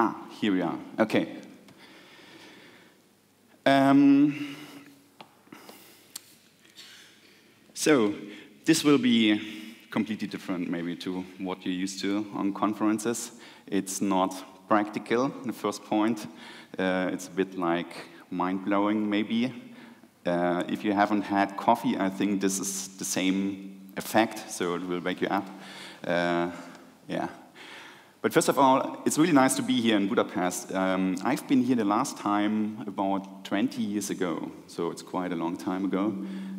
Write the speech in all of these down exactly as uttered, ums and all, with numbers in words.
Ah, here we are. Okay. Um, so this will be completely different maybe to what you're used to on conferences. It's not practical, the first point. Uh, it's a bit like mind-blowing maybe. Uh, if you haven't had coffee, I think this is the same effect, so it will wake you up. Uh, yeah. But first of all, it's really nice to be here in Budapest. Um, I've been here the last time about twenty years ago, so it's quite a long time ago.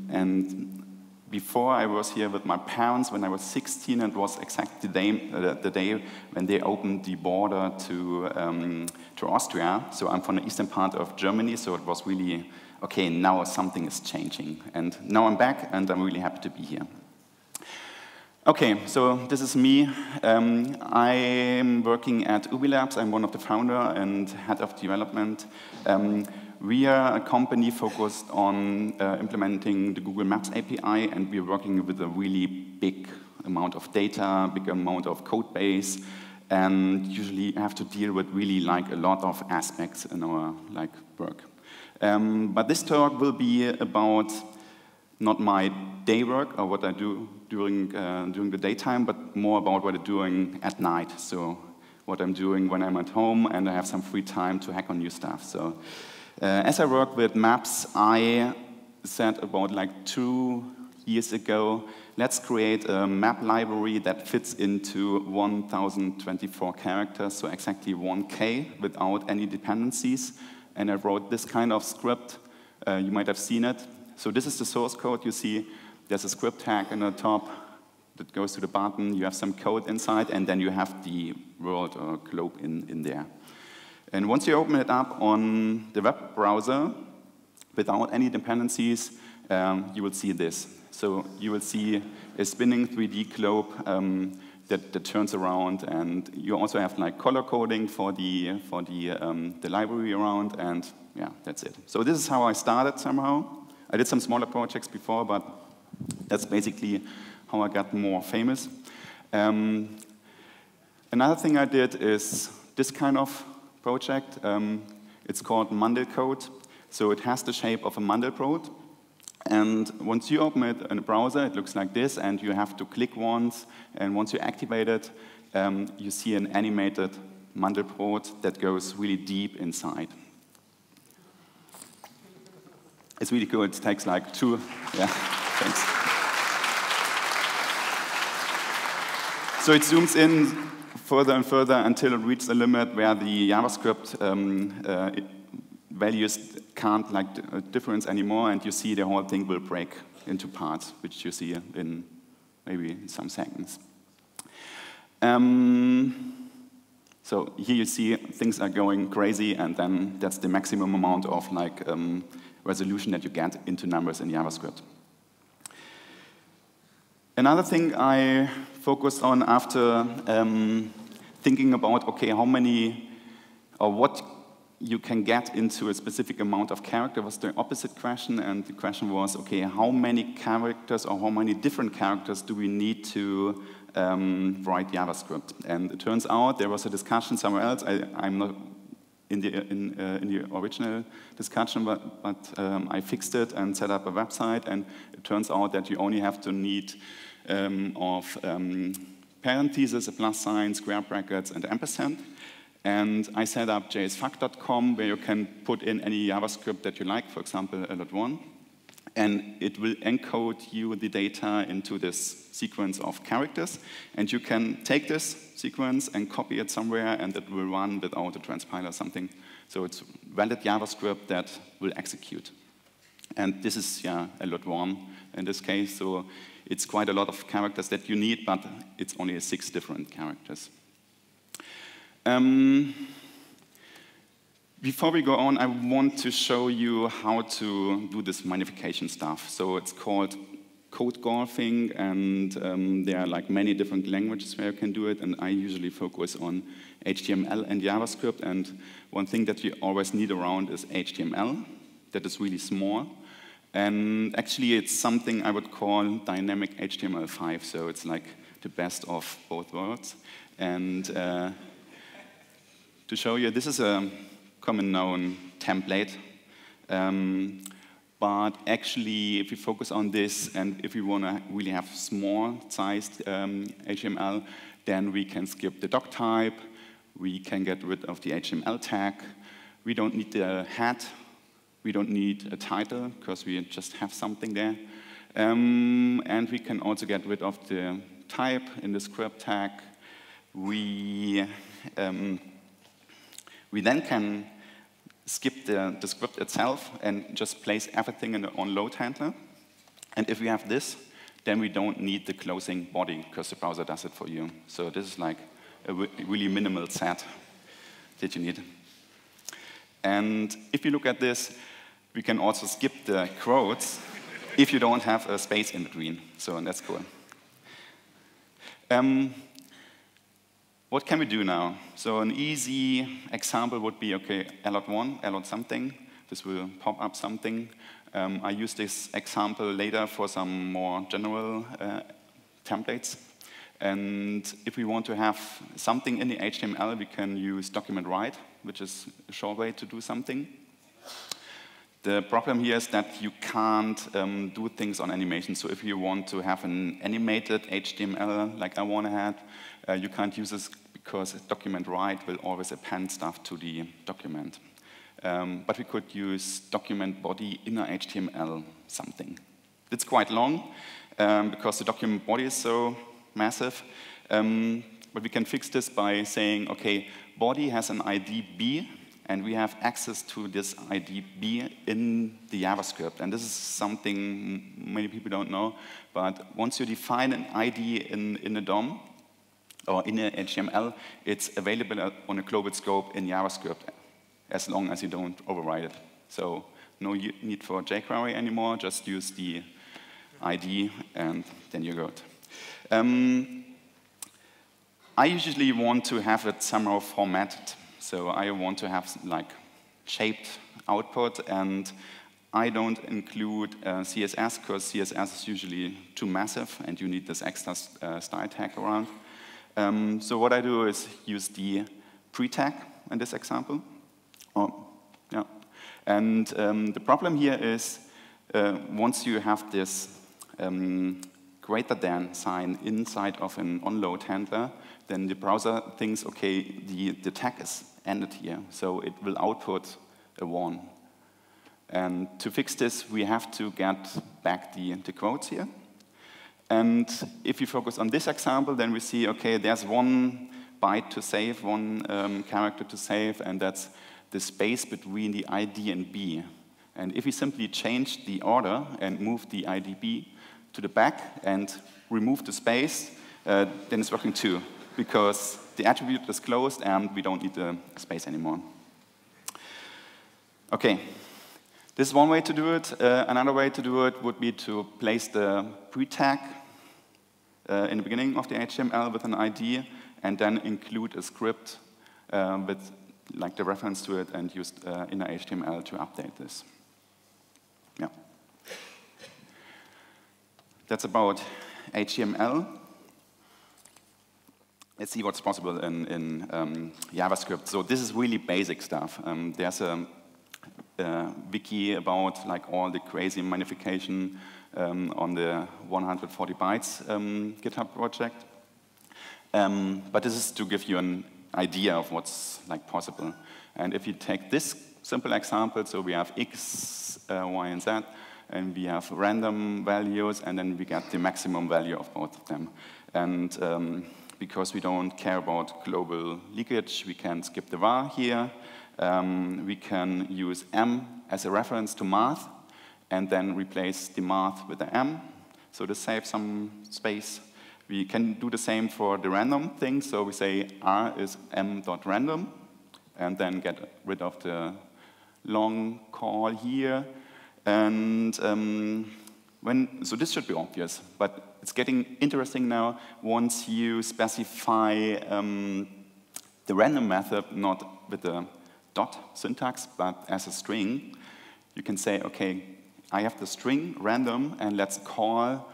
And before I was here with my parents when I was sixteen, and it was exactly the day, uh, the day when they opened the border to, um, to Austria. So I'm from the eastern part of Germany, so it was really, okay, now something is changing. And now I'm back, and I'm really happy to be here. Okay, so this is me. Um, I'm working at UbiLabs. I'm one of the founder and head of development. Um, we are a company focused on uh, implementing the Google Maps A P I, and we're working with a really big amount of data, big amount of code base, and usually have to deal with really like a lot of aspects in our like work. Um, but this talk will be about not my day work or what I do during, uh, during the daytime, but more about what I'm doing at night. So what I'm doing when I'm at home and I have some free time to hack on new stuff. So uh, as I work with maps, I said about like two years ago, let's create a map library that fits into one thousand twenty-four characters, so exactly one K without any dependencies. And I wrote this kind of script. Uh, you might have seen it. So this is the source code you see. There's a script tag on the top that goes to the button. You have some code inside, and then you have the world or globe in, in there. And once you open it up on the web browser, without any dependencies, um, you will see this. So you will see a spinning three D globe um, that, that turns around, and you also have like color coding for the, for the, um, the library around, and yeah, that's it. So this is how I started somehow. I did some smaller projects before, but that's basically how I got more famous. Um, another thing I did is this kind of project. Um, it's called Mandelcode. So it has the shape of a Mandelbrot. And once you open it in a browser, it looks like this, and you have to click once. And once you activate it, um, you see an animated Mandelbrot that goes really deep inside. It's really cool. It takes like two. Yeah, thanks. So it zooms in further and further until it reaches a limit where the JavaScript um, uh, it values can't like uh, difference anymore, and you see the whole thing will break into parts, which you see in maybe some seconds. Um, so here you see things are going crazy, and then that's the maximum amount of like. Um, resolution that you get into numbers in JavaScript. Another thing I focused on after um, thinking about, okay, how many or what you can get into a specific amount of character was the opposite question, and the question was, okay, how many characters or how many different characters do we need to um, write JavaScript? And it turns out there was a discussion somewhere else, I, I'm not In the, in, uh, in the original discussion, but, but um, I fixed it and set up a website, and it turns out that you only have to need um, of um, parentheses, a plus sign, square brackets, and ampersand. And I set up J S fuck dot com, where you can put in any JavaScript that you like, for example, a lot one, and it will encode you the data into this sequence of characters, and you can take this sequence and copy it somewhere, and it will run without a transpiler or something. So it's valid JavaScript that will execute. And this is yeah, a lot one in this case, so it's quite a lot of characters that you need, but it's only six different characters. Um, before we go on, I want to show you how to do this magnification stuff. So it's called code golfing, and um, there are like many different languages where you can do it, and I usually focus on H T M L and JavaScript, and one thing that we always need around is H T M L, that is really small, and actually it's something I would call dynamic H T M L five, so it's like the best of both worlds, and uh, to show you. This is a common known template. Um, but actually, if we focus on this, and if we want to really have small-sized um, H T M L, then we can skip the doc type. We can get rid of the H T M L tag. We don't need the head. We don't need a title, because we just have something there. Um, and we can also get rid of the type in the script tag. We, um, we then can skip the, the script itself and just place everything in the onload handler. And if we have this, then we don't need the closing body, because the browser does it for you. So this is like a really minimal set that you need. And if you look at this, we can also skip the quotes if you don't have a space in between. So that's cool. Um, what can we do now? So an easy example would be, OK, allot one, allot something. This will pop up something. Um, I use this example later for some more general uh, templates. And if we want to have something in the H T M L, we can use document write, which is a short way to do something. The problem here is that you can't um, do things on animation. So if you want to have an animated H T M L, like I want to have, uh, you can't use this because document write will always append stuff to the document. Um, but we could use document body inner H T M L something. It's quite long um, because the document body is so massive. Um, but we can fix this by saying, OK, body has an I D B, and we have access to this I D B in the JavaScript. And this is something many people don't know. But once you define an I D in, in a D O M, or in a H T M L, it's available on a global scope in JavaScript, as long as you don't override it. So no need for jQuery anymore. Just use the I D, and then you're good. Um, I usually want to have it somehow formatted. So I want to have like shaped output, and I don't include uh, C S S, because C S S is usually too massive, and you need this extra uh, style tag around. Um, so what I do is use the pre-tag in this example. Oh, yeah. And um, the problem here is uh, once you have this um, greater than sign inside of an onload handler, then the browser thinks, OK, the, the tag is ended here. So it will output a one. And to fix this, we have to get back the, the quotes here. And if you focus on this example, then we see, OK, there's one byte to save, one um, character to save, and that's the space between the I D and B. And if we simply change the order and move the I D B to the back and remove the space, uh, then it's working too, because the attribute is closed and we don't need the space anymore. OK, this is one way to do it. Uh, another way to do it would be to place the pre-tag uh, in the beginning of the H T M L with an I D, and then include a script uh, with like the reference to it, and use uh, inner H T M L to update this. Yeah. That's about H T M L. Let's see what's possible in, in um, JavaScript. So this is really basic stuff. Um, there's a, a wiki about like all the crazy magnification um, on the one forty bytes um, GitHub project. Um, but this is to give you an idea of what's like possible. And if you take this simple example, so we have X, uh, Y, and Z, and we have random values, and then we get the maximum value of both of them. And um, because we don't care about global leakage, we can skip the var here. Um, we can use m as a reference to math, and then replace the math with the m, so to save some space. We can do the same for the random thing, so we say r is m.random, and then get rid of the long call here. And um, when, so this should be obvious, but it's getting interesting now once you specify um, the random method, not with the dot syntax, but as a string. You can say, OK, I have the string random, and let's call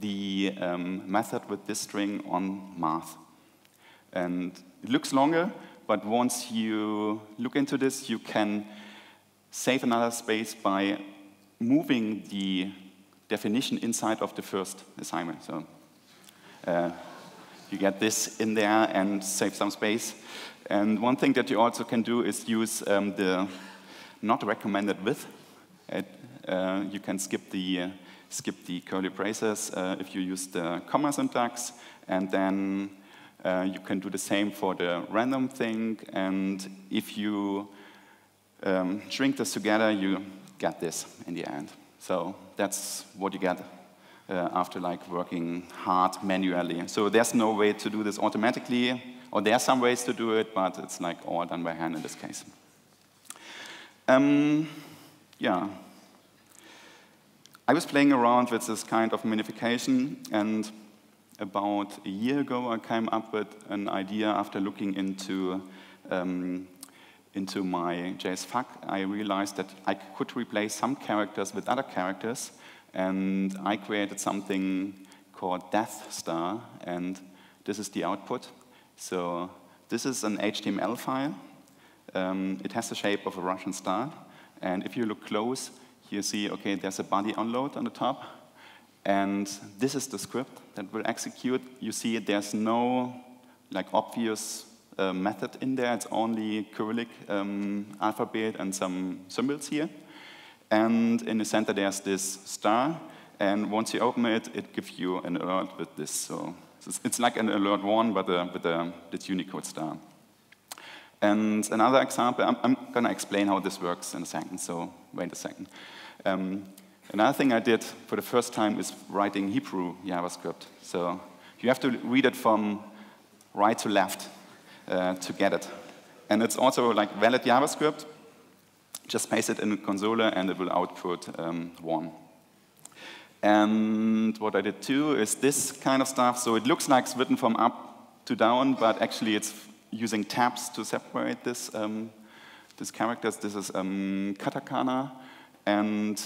the um, method with this string on math. And it looks longer, But once you look into this, you can save another space by moving the definition inside of the first assignment. So uh, you get this in there and save some space. And one thing that you also can do is use um, the not recommended with. It, uh, you can skip the uh, skip the curly braces uh, if you use the comma syntax, and then uh, you can do the same for the random thing. And if you um, shrink this together, you get this in the end. So that's what you get uh, after like working hard manually. So there's no way to do this automatically, or there are some ways to do it, but it's like all done by hand in this case. Um, yeah. I was playing around with this kind of minification, and about a year ago I came up with an idea after looking into, um, into my JSFuck. I realized that I could replace some characters with other characters, and I created something called Death Star, and this is the output. So this is an H T M L file. Um, it has the shape of a Russian star, and if you look close, you see, okay, there's a body unload on the top, and this is the script that will execute. You see there's no like obvious uh, method in there. It's only Cyrillic um, alphabet and some symbols here. And in the center there's this star, and once you open it, it gives you an alert with this. So it's like an alert one, but uh, with uh, this Unicode star. And another example, I'm, I'm going to explain how this works in a second, so wait a second. Um, another thing I did for the first time is writing Hebrew JavaScript. So you have to read it from right to left uh, to get it. And it's also like valid JavaScript. Just paste it in the console and it will output um, one. And what I did too is this kind of stuff. So it looks like it's written from up to down, but actually it's using tabs to separate this, um, these characters. This is um, katakana, and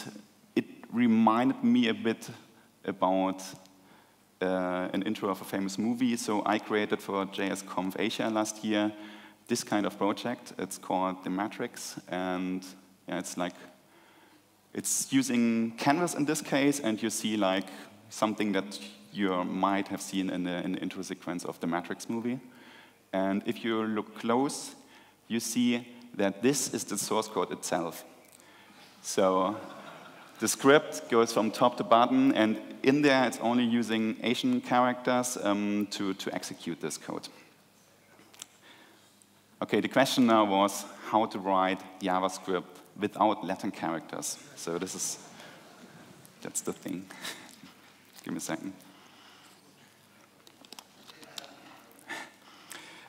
it reminded me a bit about uh, an intro of a famous movie. So I created for JSConf Asia last year this kind of project. It's called The Matrix, and yeah, it's like it's using Canvas in this case, and you see like something that you might have seen in the, in the intro sequence of The Matrix movie. And if you look close, you see that this is the source code itself. So the script goes from top to bottom, and in there it's only using Asian characters um, to, to execute this code. Okay, the question now was how to write JavaScript without Latin characters. So this is, that's the thing. Give me a second.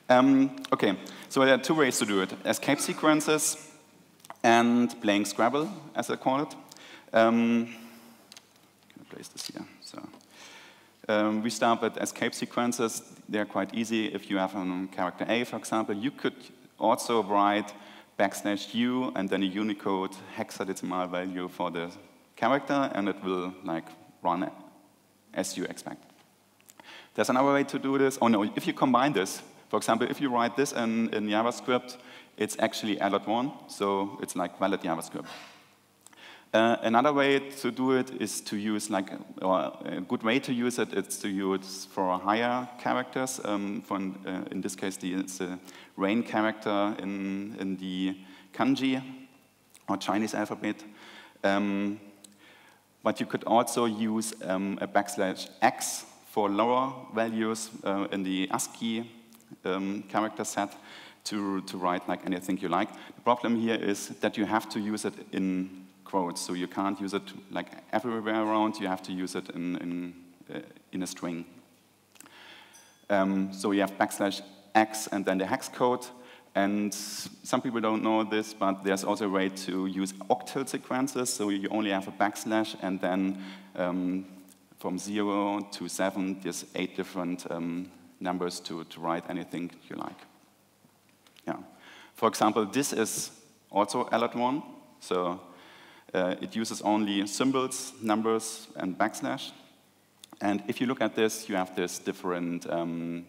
Um, okay, so there are two ways to do it. Escape sequences and playing Scrabble, as I call it. Um, I'm going to place this here. So, um, we start with escape sequences. They're quite easy. If you have um, character A, for example, you could also write backslash U and then a Unicode hexadecimal value for the character, and it will like run as you expect. There's another way to do this. Oh no, if you combine this, for example, if you write this in, in JavaScript, it's actually alert one, so it's like valid JavaScript. Uh, another way to do it is to use like, or a good way to use it is to use for higher characters. Um, for in, uh, in this case, the, it's a rain character in, in the kanji or Chinese alphabet. Um, but you could also use um, a backslash X for lower values uh, in the ASCII Um, character set to, to write like anything you like. The problem here is that you have to use it in quotes, so you can't use it like everywhere around. You have to use it in, in, uh, in a string. Um, so you have backslash X and then the hex code, and some people don't know this, but there's also a way to use octal sequences, so you only have a backslash and then um, from zero to seven there's eight different um, numbers to, to write anything you like. Yeah. For example, this is also alert one, so uh, it uses only symbols, numbers, and backslash. And if you look at this, you have these different um,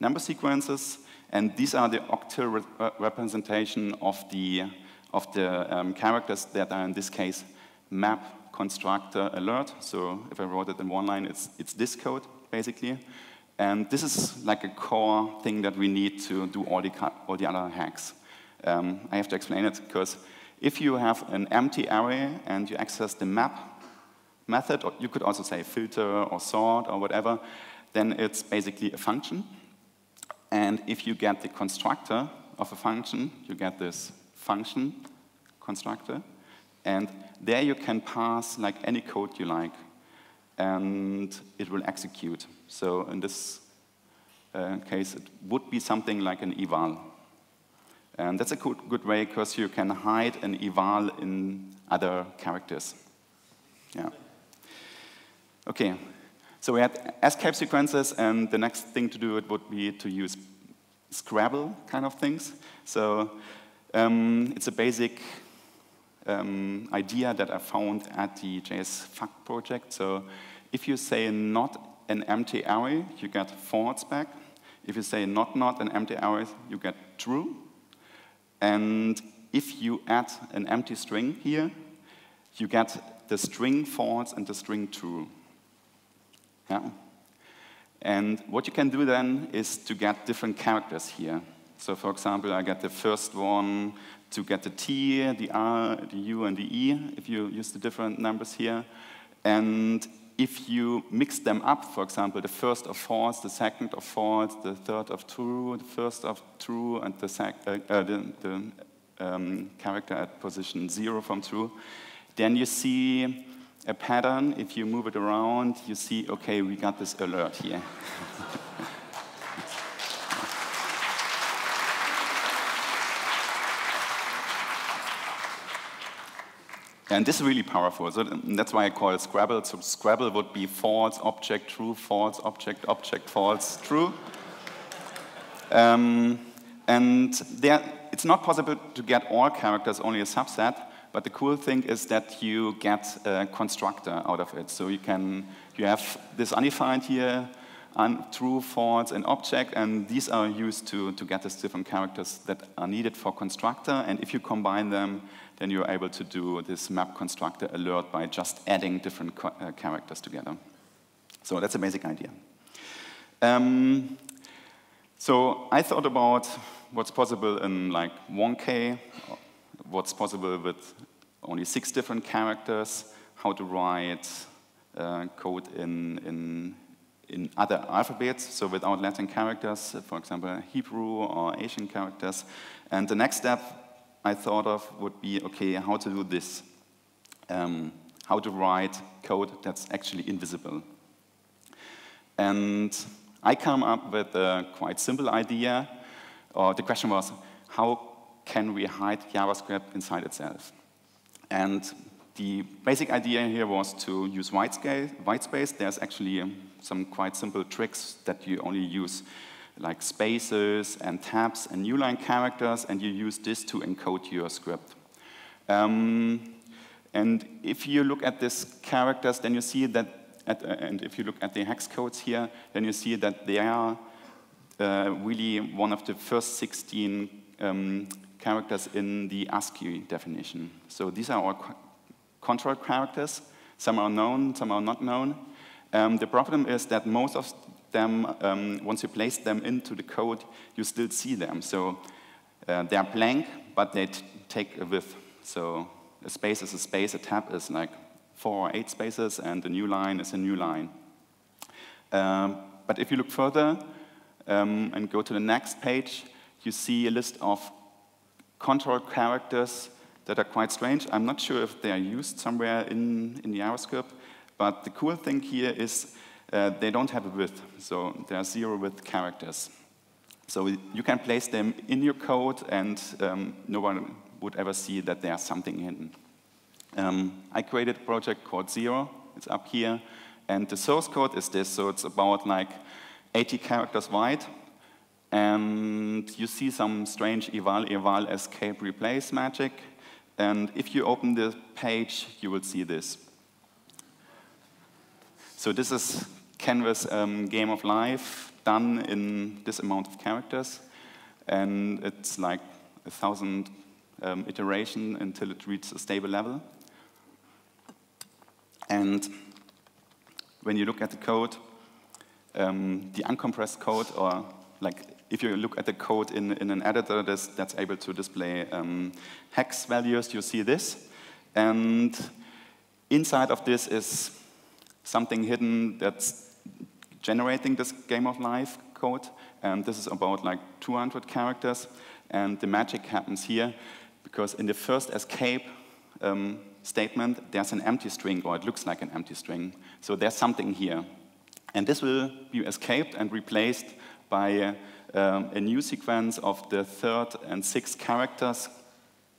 number sequences, And these are the octal re representation of the, of the um, characters that are, in this case, map constructor alert. So if I wrote it in one line, it's, it's this code, basically. And this is like a core thing that we need to do all the, all the other hacks. Um, I have to explain it, because if you have an empty array and you access the map method, or you could also say filter or sort or whatever, then it's basically a function. And if you get the constructor of a function, you get this function constructor. And there you can pass like any code you like, and it will execute. So in this uh, case, it would be something like an eval. And that's a good, good way, because you can hide an eval in other characters. Yeah. OK. So we had escape sequences, and the next thing to do it would be to use Scrabble kind of things. So um, it's a basic um, idea that I found at the JSFuck project. So if you say not an empty array, you get false back. If you say not not an empty array, you get true. And if you add an empty string here, you get the string false and the string true. Yeah. And what you can do then is to get different characters here. So for example, I get the first one to get the T, the R, the U, and the E, if you use the different numbers here. And if you mix them up, for example, the first of false, the second of false, the third of true, the first of true, and the, sec uh, uh, the, the um, character at position zero from true, then you see a pattern. If you move it around, you see, okay, we got this alert here. And this is really powerful. So that's why I call it Scrabble. So Scrabble would be false, object, true, false, object, object, false, true. Um, and there, it's not possible to get all characters, only a subset. But the cool thing is that you get a constructor out of it. So you can, you have this undefined here, un, true, false, and object, and these are used to, to get these different characters that are needed for constructor. And if you combine them, then you're able to do this map constructor alert by just adding different co uh, characters together. So that's a basic idea. Um, so I thought about what's possible in like one K, what's possible with only six different characters, how to write uh, code in, in, in other alphabets, so without Latin characters, for example, Hebrew or Asian characters. And the next step I thought of would be, okay, how to do this, um, how to write code that's actually invisible. And I come up with a quite simple idea, or the question was, how can we hide JavaScript inside itself? And the basic idea here was to use white space. There's actually some quite simple tricks that you only use, like spaces and tabs and newline characters, and you use this to encode your script. Um, and if you look at these characters, then you see that, at, uh, and if you look at the hex codes here, then you see that they are uh, really one of the first sixteen um, characters in the ASCII definition. So these are all control characters. Some are known, some are not known. Um, the problem is that most of them, um, once you place them into the code, you still see them. So uh, they are blank, but they t take a width. So a space is a space, a tab is like four or eight spaces, and a new line is a new line. Um, but if you look further um, and go to the next page, you see a list of control characters that are quite strange. I'm not sure if they are used somewhere in, in JavaScript, but the cool thing here is uh, they don't have a width, so they are zero width characters. So you can place them in your code, and um, no one would ever see that there's something hidden. Um, I created a project called Zero. It's up here, and the source code is this. So it's about like eighty characters wide. And you see some strange eval, eval, escape, replace magic. And if you open the page, you will see this. So this is Canvas um, Game of Life done in this amount of characters. and it's like a thousand um, iteration until it reaches a stable level. And when you look at the code, um, the uncompressed code, or like if you look at the code in, in an editor that's, that's able to display um, hex values, you see this. And inside of this is something hidden that's generating this game of life code. And this is about like two hundred characters. And the magic happens here, because in the first escape um, statement, there's an empty string, or it looks like an empty string. So there's something here. And this will be escaped and replaced by uh, um, a new sequence of the third and sixth characters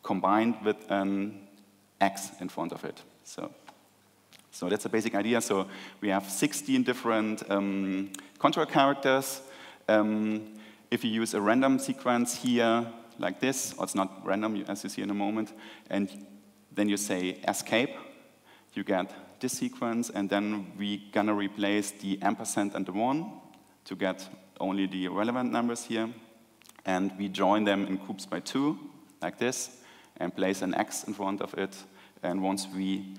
combined with an X in front of it. So, so that's the basic idea. So we have sixteen different um, control characters. Um, if you use a random sequence here, like this, or it's not random, as you see in a moment, and then you say escape, you get this sequence, and then we're gonna replace the ampersand and the one to get only the relevant numbers here, and we join them in groups by two, like this, and place an X in front of it, and once we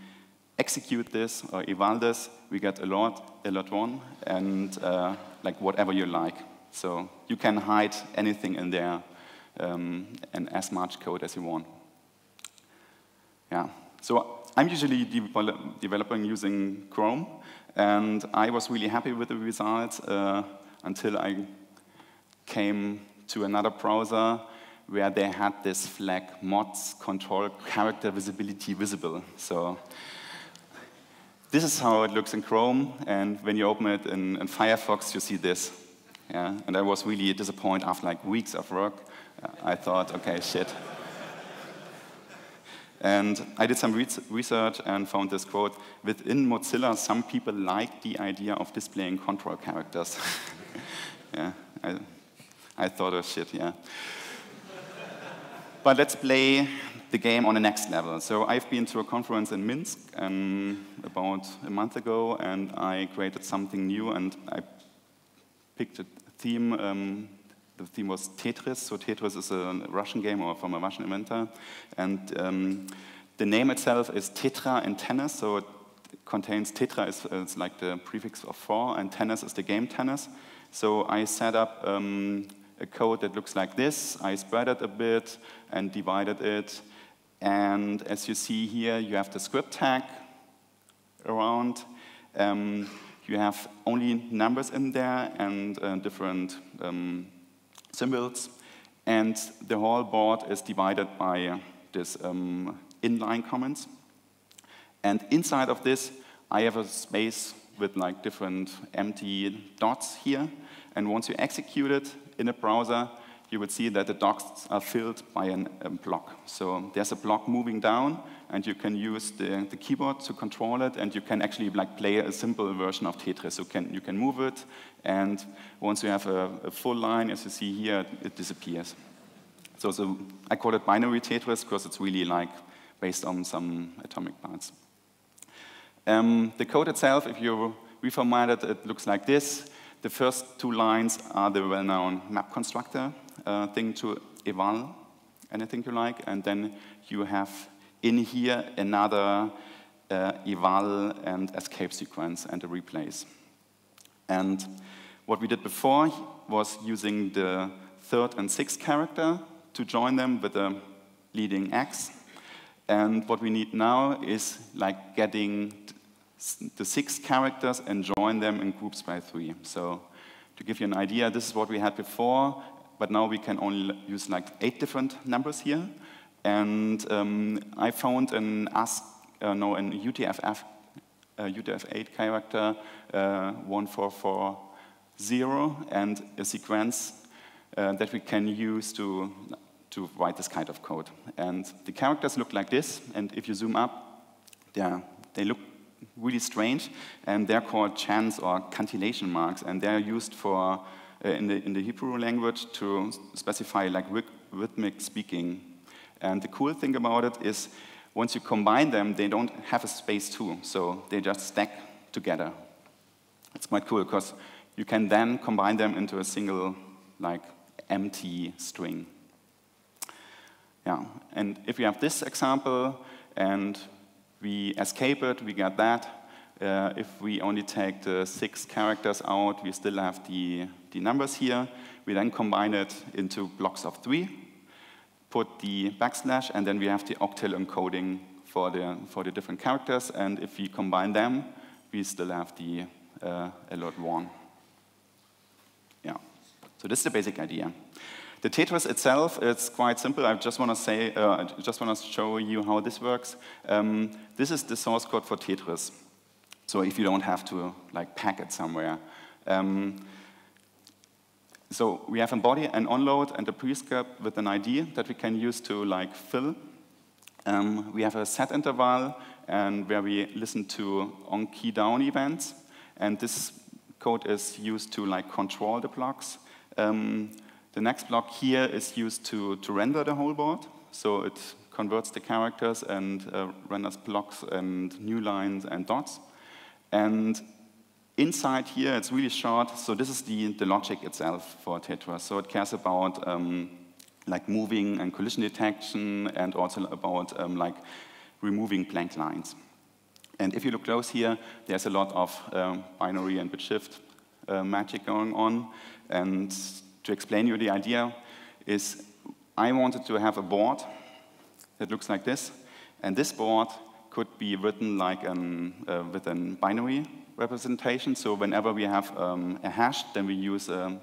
execute this or eval this, we get a lot, a lot one, and uh, like whatever you like. So you can hide anything in there um, and as much code as you want. Yeah. So I'm usually de developing using Chrome, and I was really happy with the results uh, until I came to another browser where they had this flag mods control character visibility visible. So this is how it looks in Chrome, and when you open it in, in Firefox, you see this. Yeah? And I was really disappointed after like weeks of work. Uh, I thought, okay, shit. And I did some research and found this quote, within Mozilla, some people like the idea of displaying control characters. Yeah, I, I thought, oh shit, yeah. But let's play the game on the next level. So I've been to a conference in Minsk um, about a month ago, and I created something new, and I picked a theme. Um, The theme was Tetris. So Tetris is a Russian game, or from a Russian inventor. And um, the name itself is Tetra and Tennis. So it contains Tetra is, is like the prefix of four, and Tennis is the game tennis. So I set up um, a code that looks like this. I spread it a bit and divided it. And as you see here, you have the script tag around. Um, you have only numbers in there and uh, different um, symbols, and the whole board is divided by uh, this um, inline comments. And inside of this, I have a space with like different empty dots here. And once you execute it in a browser, you would see that the dots are filled by an, a block. So there's a block moving down, and you can use the, the keyboard to control it, and you can actually like play a simple version of Tetris. So can, you can move it, and once you have a, a full line, as you see here, it disappears. So, so I call it binary Tetris, because it's really like based on some atomic parts. Um, the code itself, if you reformat it, it looks like this. The first two lines are the well-known map constructor uh, thing to eval anything you like, and then you have in here another uh, eval and escape sequence and a replace. And what we did before was using the third and sixth character to join them with a leading X. And what we need now is like getting the six characters and join them in groups by three. So to give you an idea, this is what we had before, but now we can only use like eight different numbers here. And um, I found an ask, uh, no, an U T F eight uh, character uh, one four four zero, and a sequence uh, that we can use to to write this kind of code. And the characters look like this. And if you zoom up, yeah, they look really strange, and they're called chance or cantillation marks, and they're used for uh, in the in the Hebrew language to specify like rhythmic speaking. And the cool thing about it is, once you combine them, they don't have a space too, so they just stack together. It's quite cool, because you can then combine them into a single like empty string. Yeah, and if we have this example and we escape it, we get that. Uh, if we only take the six characters out, we still have the, the numbers here. We then combine it into blocks of three, put the backslash, and then we have the octal encoding for the, for the different characters. And if we combine them, we still have the uh, alert warn. Yeah. So this is the basic idea. The Tetris itself, it's quite simple. I just want to say, uh, I just want to show you how this works. Um, this is the source code for Tetris. So if you don't have to like pack it somewhere. Um, so we have a body, an onload, and a prescript with an I D that we can use to like fill. Um, we have a set interval and where we listen to on key down events, and this code is used to like control the blocks. Um, the next block here is used to to render the whole board, so it converts the characters and uh, renders blocks and new lines and dots. And inside here, it's really short, so this is the, the logic itself for Tetris. So it cares about um, like moving and collision detection, and also about um, like removing blank lines. And if you look close here, there's a lot of um, binary and bit shift uh, magic going on. And to explain you the idea is, I wanted to have a board that looks like this, and this board could be written like an, uh, with a binary representation. So whenever we have um, a hash, then we use a,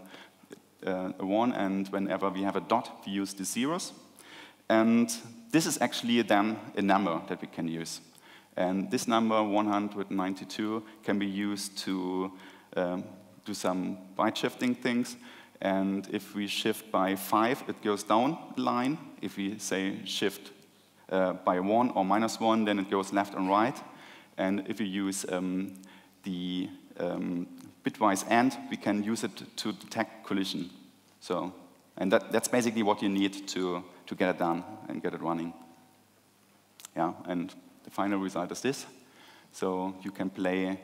a, a one, and whenever we have a dot, we use the zeros. And this is actually then a number that we can use. And this number, one hundred ninety-two, can be used to um, do some byte shifting things. And if we shift by five, it goes down the line. If we say shift Uh, by one or minus one, then it goes left and right. And if you use um, the um, bitwise AND, we can use it to detect collision. So, and that, that's basically what you need to, to get it done and get it running. Yeah, and the final result is this. So you can play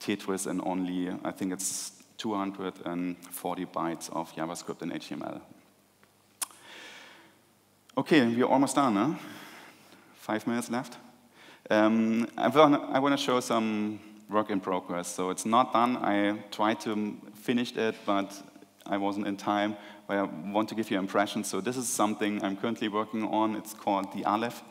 Tetris in only, I think it's two hundred forty bytes of JavaScript and H T M L. Okay, we're almost done, huh? Five minutes left. Um, I want to show some work in progress. So it's not done. I tried to finish it, but I wasn't in time. But I want to give you an impression. So this is something I'm currently working on. It's called the Aleph.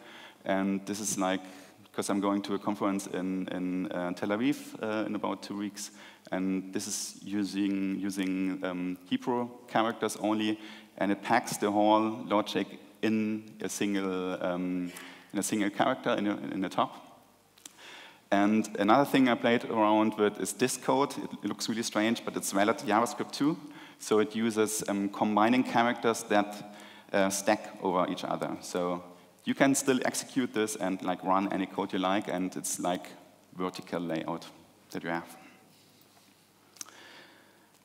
And this is like, because I'm going to a conference in, in uh, Tel Aviv uh, in about two weeks. And this is using, using um, Hebrew characters only. And it packs the whole logic in a single um, in a single character in, a, in the top. And another thing I played around with is this code. It looks really strange, but it's valid JavaScript too. So it uses um, combining characters that uh, stack over each other. So you can still execute this and like run any code you like, and it's like vertical layout that you have.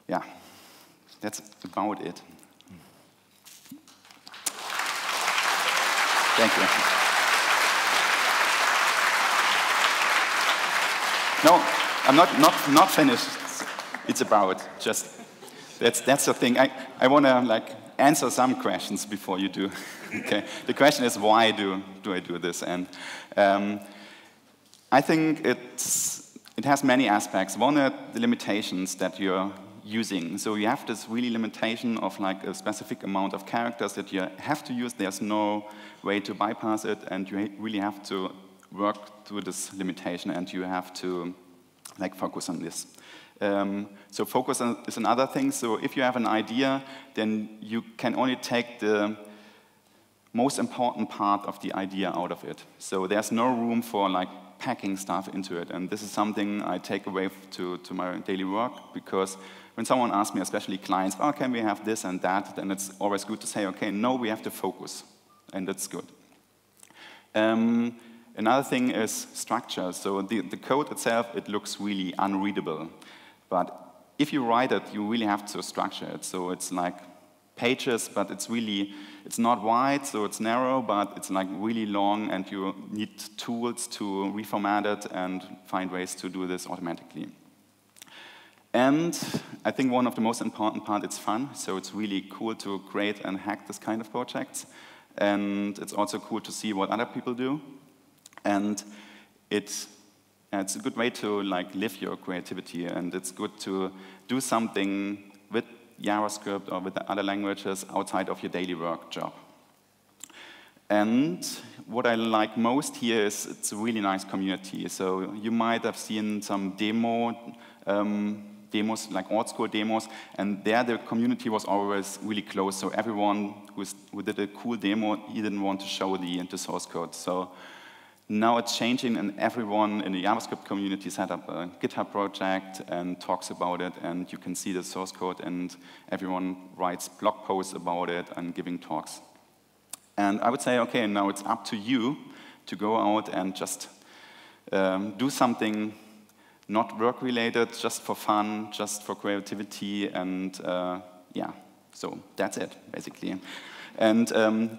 Yeah, that's about it. Thank you. No, I'm not, not, not finished. It's about just, that's, that's the thing. I, I want to like answer some questions before you do. Okay. The question is, why do, do I do this? And um, I think it's, it has many aspects. One are the limitations that you're using. So you have this really limitation of like a specific amount of characters that you have to use. There's no way to bypass it, and you really have to work through this limitation, and you have to like focus on this. Um, so focus on, is another thing. So if you have an idea, then you can only take the most important part of the idea out of it. So there's no room for like packing stuff into it, and this is something I take away to, to my daily work, because when someone asks me, especially clients, oh, can we have this and that, then it's always good to say, okay, no, we have to focus, and that's good. Um, Another thing is structure. So the, the code itself, it looks really unreadable. But if you write it, you really have to structure it. So it's like pages, but it's really, it's not wide, so it's narrow, but it's like really long, and you need tools to reformat it and find ways to do this automatically. And I think one of the most important part, it's fun. So it's really cool to create and hack this kind of projects. And it's also cool to see what other people do. And it's, it's a good way to like live your creativity. And it's good to do something with JavaScript or with other languages outside of your daily work job. And what I like most here is it's a really nice community. So you might have seen some demo, um, demos, like old school demos, and there the community was always really close. So everyone who's, who did a cool demo, he didn't want to show the, the source code. So now it's changing, and everyone in the JavaScript community set up a GitHub project and talks about it, and you can see the source code, and everyone writes blog posts about it and giving talks. And I would say, okay, now it's up to you to go out and just um, do something not work-related, just for fun, just for creativity, and uh, yeah, so that's it, basically. And um,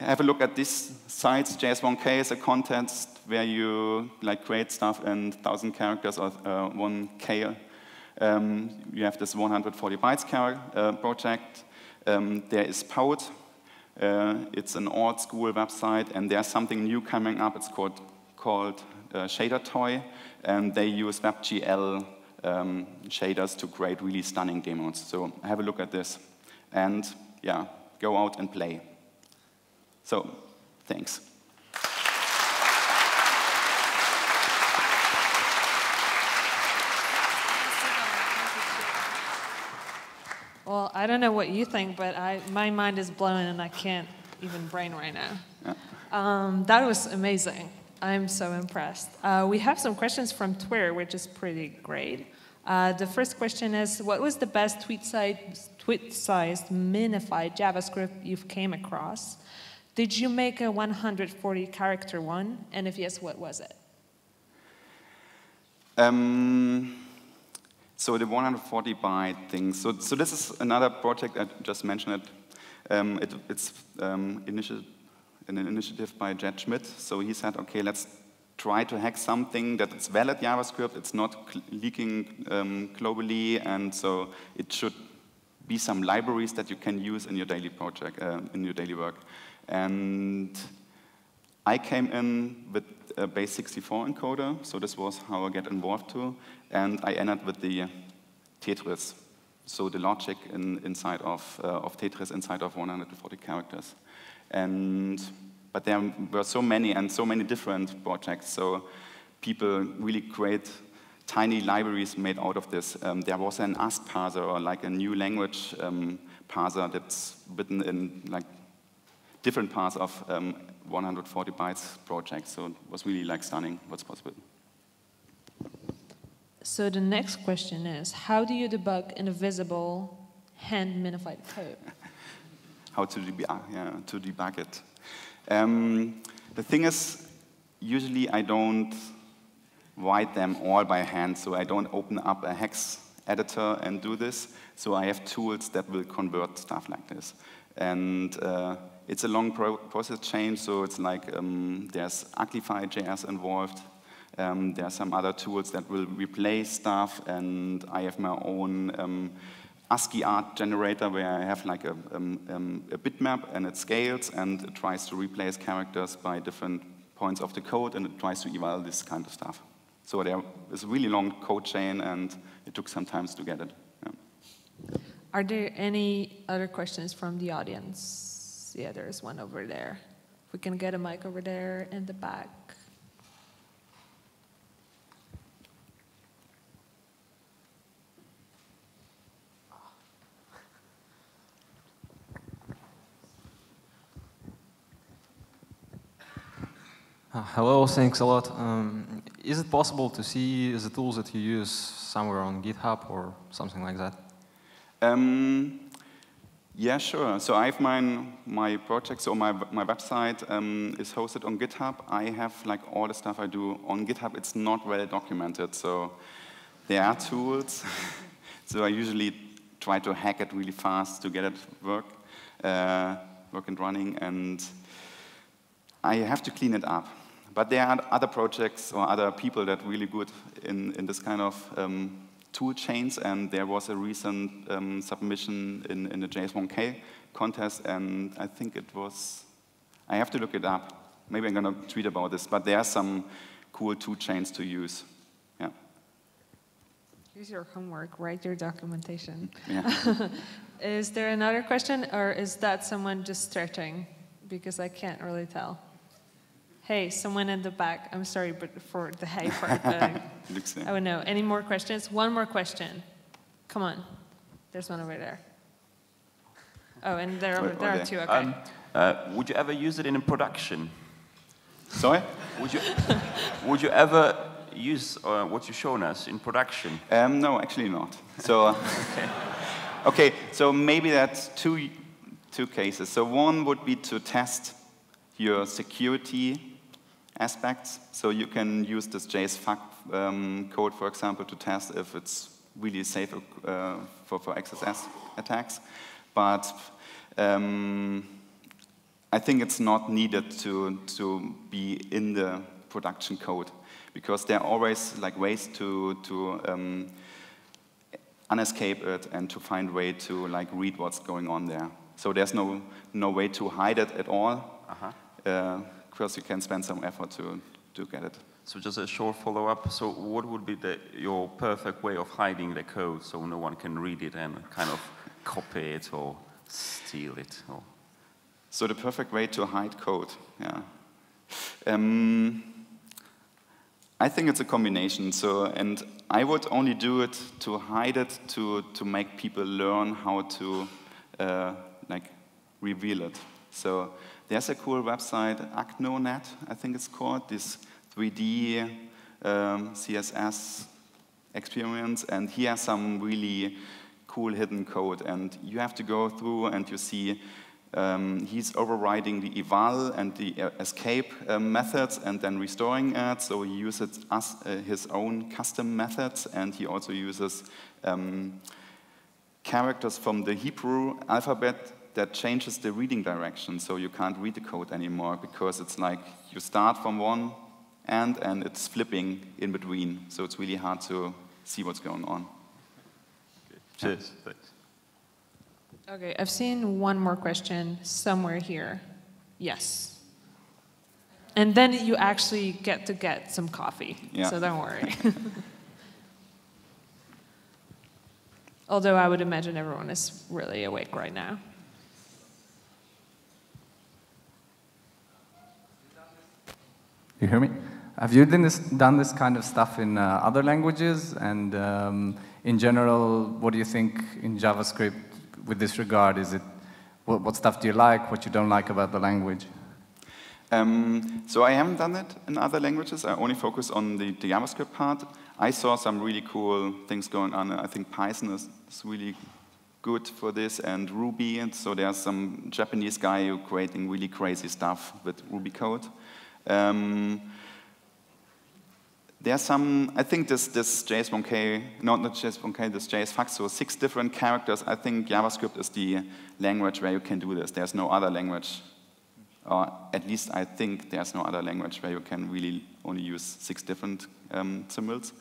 have a look at these sites. J S one K is a contest where you like create stuff in one thousand characters or uh, one K. Um, you have this one hundred forty bytes car uh, project. Um, there is Poet. Uh, it's an old school website, and there's something new coming up. It's called, called uh, Shader Toy, and they use WebGL um, shaders to create really stunning demos. So have a look at this, and yeah, go out and play. So, thanks. Well, I don't know what you think, but I, my mind is blown and I can't even brain right now. Yeah. Um, that was amazing. I'm so impressed. Uh, we have some questions from Twitter, which is pretty great. Uh, the first question is, what was the best tweet-sized, tweet-sized minified JavaScript you've came across? Did you make a one hundred forty character one? And if yes, what was it? Um... So the one hundred forty byte thing. So, so this is another project I just mentioned. It, um, it, it's um, initi an initiative by Jed Schmidt. So he said, okay, let's try to hack something that is valid JavaScript. It's not leaking um, globally, and so it should be some libraries that you can use in your daily project, uh, in your daily work. And I came in with a base sixty-four encoder, so this was how I get involved too, and I ended with the Tetris, so the logic in, inside of, uh, of Tetris inside of one hundred forty characters. And, but there were so many and so many different projects, so people really create tiny libraries made out of this. Um, there was an A S C parser, or like a new language um, parser that's written in like different parts of um, one hundred forty bytes project, so it was really like stunning what's possible. So the next question is, how do you debug an invisible hand minified code? How to debug, yeah, to debug it. Um, the thing is, usually I don't write them all by hand, so I don't open up a hex editor and do this, so I have tools that will convert stuff like this. And uh, it's a long pro process change, so it's like um, there's uglify dot J S involved. Um, there are some other tools that will replace stuff, and I have my own um, ASCII art generator where I have like a, um, um, a bitmap, and it scales, and it tries to replace characters by different points of the code, and it tries to eval this kind of stuff. So there is a really long code chain, and it took some time to get it. Yeah. Are there any other questions from the audience? Yeah, there's one over there. If we can get a mic over there in the back. Uh, hello, thanks a lot. Um, is it possible to see the tools that you use somewhere on GitHub or something like that? Um, Yeah, sure. So I have mine, my project, so my, my website um, is hosted on GitHub. I have like all the stuff I do on GitHub. It's not well documented, so there are tools. So I usually try to hack it really fast to get it work, uh, work and running, and I have to clean it up. But there are other projects or other people that are really good in, in this kind of um, tool chains, and there was a recent um, submission in, in the J S one K contest, and I think it was, I have to look it up. Maybe I'm going to tweet about this, but there are some cool tool chains to use. Yeah. Use your homework, write your documentation. Yeah. Is there another question, or is that someone just stretching? Because I can't really tell. Hey, someone in the back. I'm sorry, but for the hey part, uh, I don't know. Any more questions? One more question. Come on. There's one over there. Oh, and there are, there are two, okay. Um, uh, would you ever use it in production? Sorry? Would you, would you ever use uh, what you've shown us in production? Um, no, actually not. So, uh, okay. okay, so maybe that's two, two cases. So one would be to test your security aspects. So you can use this JSFuck um, code, for example, to test if it's really safe uh, for, for X S S attacks. But um, I think it's not needed to, to be in the production code, because there are always like ways to, to um, unescape it and to find way to like read what's going on there. So there's no, no way to hide it at all. Uh-huh. Uh, of course, you can spend some effort to, to get it. So just a short follow-up. So what would be the, your perfect way of hiding the code so no one can read it and kind of copy it or steal it? Or? So the perfect way to hide code, yeah. Um, I think it's a combination. So, and I would only do it to hide it, to, to make people learn how to uh, like reveal it. So there's a cool website, Actno dot net, I think it's called, this three D um, C S S experience, and here are some really cool hidden code, and you have to go through and you see um, he's overriding the eval and the escape uh, methods and then restoring it, so he uses us, uh, his own custom methods, and he also uses um, characters from the Hebrew alphabet that changes the reading direction, so you can't read the code anymore, because it's like you start from one end and it's flipping in between, so it's really hard to see what's going on. Cheers, thanks. Okay, I've seen one more question somewhere here. Yes. And then you actually get to get some coffee, yeah. So don't worry. Although I would imagine everyone is really awake right now. You hear me? Have you done this, done this kind of stuff in uh, other languages? And um, in general, what do you think in JavaScript with this regard? Is it what, what stuff do you like, what you don't like about the language? Um, so I haven't done it in other languages. I only focus on the, the JavaScript part. I saw some really cool things going on. I think Python is, is really good for this, and Ruby. And so there's some Japanese guy who creating really crazy stuff with Ruby code. Um, There's some, I think this, this J S one K, not, not J S one K, this JSFuck, so six different characters. I think JavaScript is the language where you can do this. There's no other language, or at least I think there's no other language where you can really only use six different um, symbols.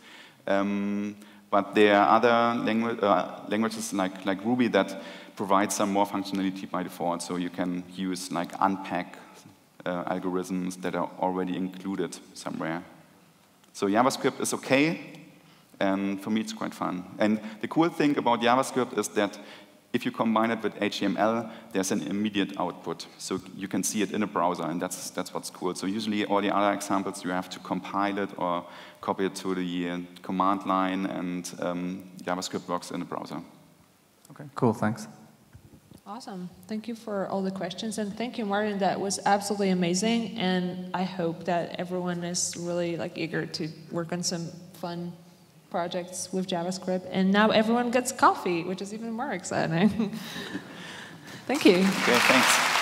Um, but there are other langu uh, languages like, like Ruby that provide some more functionality by default, so you can use like unpack uh, algorithms that are already included somewhere. So JavaScript is okay, and for me it's quite fun. And the cool thing about JavaScript is that if you combine it with H T M L, there's an immediate output. So you can see it in a browser, and that's, that's what's cool. So usually all the other examples, you have to compile it or copy it to the command line, and um, JavaScript works in a browser. Okay, cool, thanks. Awesome. Thank you for all the questions, and thank you, Martin. That was absolutely amazing, and I hope that everyone is really like eager to work on some fun projects with JavaScript. And now everyone gets coffee, which is even more exciting. Thank you. Okay, thanks.